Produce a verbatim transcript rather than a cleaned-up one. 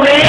The way